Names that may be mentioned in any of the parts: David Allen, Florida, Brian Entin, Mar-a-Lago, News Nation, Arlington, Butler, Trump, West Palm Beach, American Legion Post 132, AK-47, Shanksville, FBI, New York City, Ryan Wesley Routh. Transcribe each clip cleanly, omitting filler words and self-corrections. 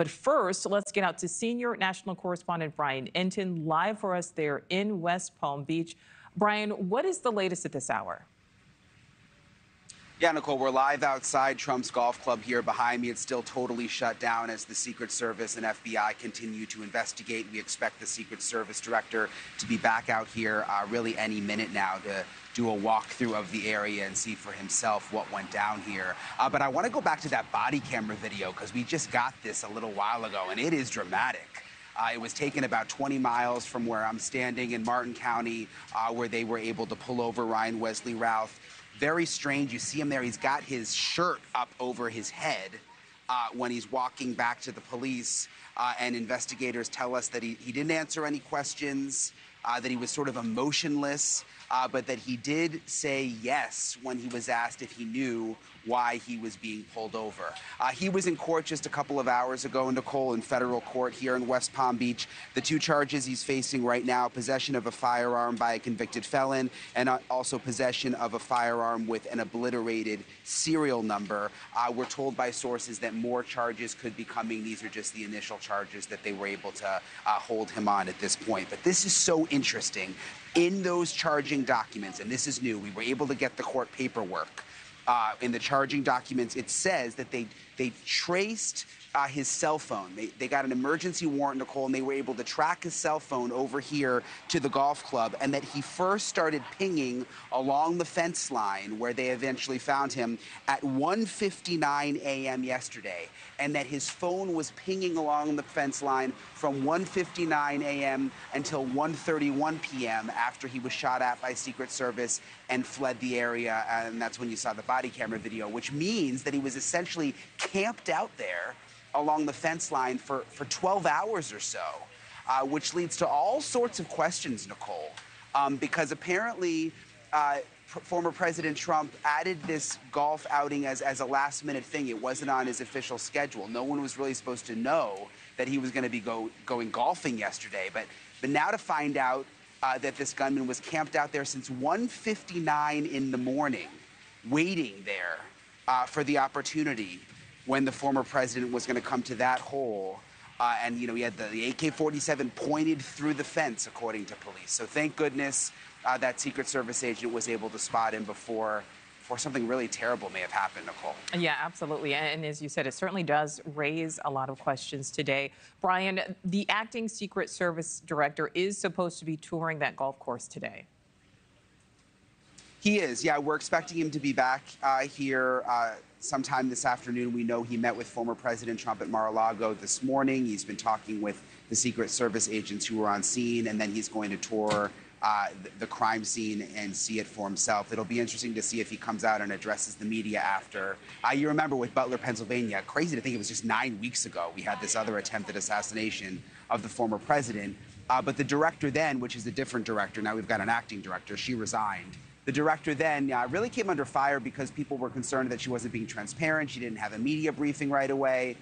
But first, let's get out to senior national correspondent Brian Entin live for us there in West Palm Beach. Brian, what is the latest at this hour? Yeah, Nicole, we're live outside Trump's golf club here behind me. It's still totally shut down as the Secret Service and FBI continue to investigate. We expect the Secret Service director to be back out here really any minute now to do a walkthrough of the area and see for himself what went down here. But I want to go back to that body camera video because we just got this a little while ago, and it is dramatic. It was taken about 20 miles from where I'm standing in Martin County, where they were able to pull over Ryan Wesley Routh. Very strange. You see him there. He's got his shirt up over his head when he's walking back to the police. And investigators tell us that he didn't answer any questions, that he was sort of emotionless, but that he did say yes when he was asked if he knew why he was being pulled over. He was in court just a couple of hours ago, Nicole, in federal court here in West Palm Beach. The two charges he's facing right now, possession of a firearm by a convicted felon and also possession of a firearm with an obliterated serial number. We're told by sources that more charges could be coming. These are just the initial charges that they were able to hold him on at this point. But this is so interesting. In those charging documents, and this is new, we were able to get the court paperwork. In the charging documents, it says that they traced his cell phone. They got an emergency warrant, Nicole, and they were able to track his cell phone over here to the golf club, and that he first started pinging along the fence line where they eventually found him at 1:59 a.m. yesterday, and that his phone was pinging along the fence line from 1:59 a.m. until 1:31 p.m. after he was shot at by Secret Service and fled the area, and that's when you saw the body camera video, which means that he was essentially camped out there along the fence line for 12 hours or so, which leads to all sorts of questions, Nicole, because apparently former President Trump added this golf outing as a last-minute thing. It wasn't on his official schedule. No one was really supposed to know that he was going to be going golfing yesterday, but now to find out that this gunman was camped out there since 1:59 in the morning, waiting there for the opportunity when the former president was going to come to that hole. And, you know, he had the AK-47 pointed through the fence, according to police. So thank goodness that Secret Service agent was able to spot him before something really terrible may have happened, Nicole. Yeah, absolutely. And as you said, it certainly does raise a lot of questions today. Brian, the acting Secret Service director is supposed to be touring that golf course today. He is, yeah. We're expecting him to be back here sometime this afternoon. We know he met with former President Trump at Mar-a-Lago this morning. He's been talking with the Secret Service agents who were on scene, and then he's going to tour the crime scene and see it for himself. It'll be interesting to see if he comes out and addresses the media after. You remember with Butler, Pennsylvania, crazy to think it was just 9 weeks ago we had this other attempted assassination of the former president. But the director then, which is a different director, now we've got an acting director, she resigned. The director then really came under fire because people were concerned that she wasn't being transparent. She didn't have a media briefing right away.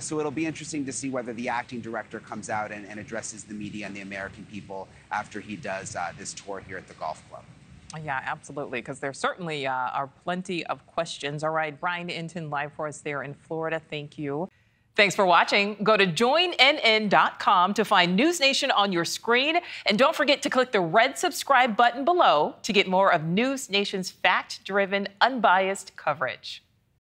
So it'll be interesting to see whether the acting director comes out and addresses the media and the American people after he does this tour here at the golf club. Yeah, absolutely, because there certainly are plenty of questions. All right, Brian Entin live for us there in Florida. Thank you. Thanks for watching. Go to joinnn.com to find News Nation on your screen. And don't forget to click the red subscribe button below to get more of News Nation's fact-driven, unbiased coverage.